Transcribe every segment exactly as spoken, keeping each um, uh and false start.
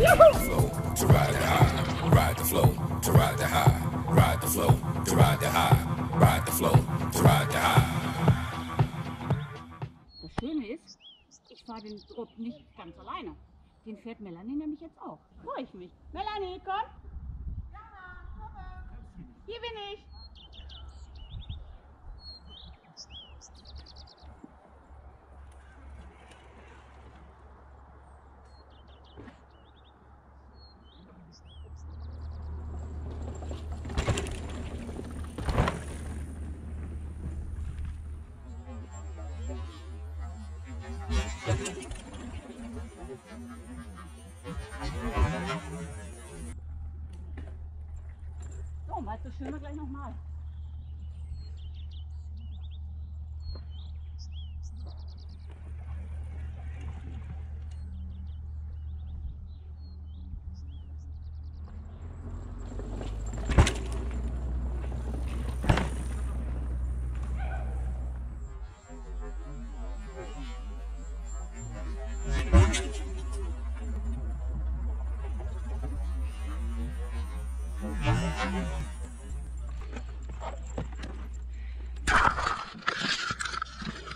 the flow, to ride the high, ride the flow, to ride the high, ride the flow, to ride the high, ride the flow, to ride the high. Das Schöne ist, ich fahre den Trupp nicht ganz alleine. Den fährt Melanie nämlich jetzt auch. Freue ich mich. Melanie, komm! Ja, komm! Hier bin ich! So, mal so schön wir gleich nochmal.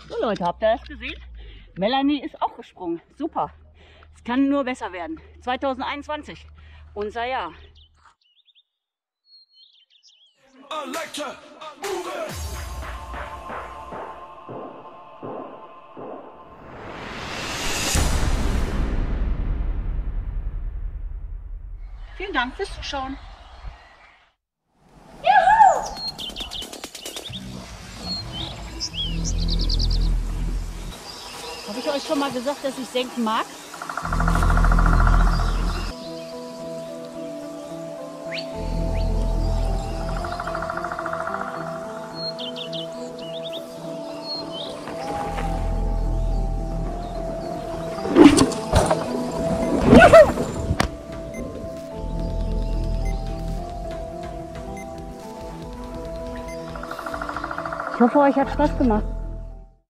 So Leute, habt ihr das gesehen? Melanie ist auch gesprungen. Super. Es kann nur besser werden. zwanzig einundzwanzig. Unser Jahr. Vielen Dank fürs Zuschauen. Habe ich euch schon mal gesagt, dass ich senken mag? Ich hoffe, euch hat Spaß gemacht.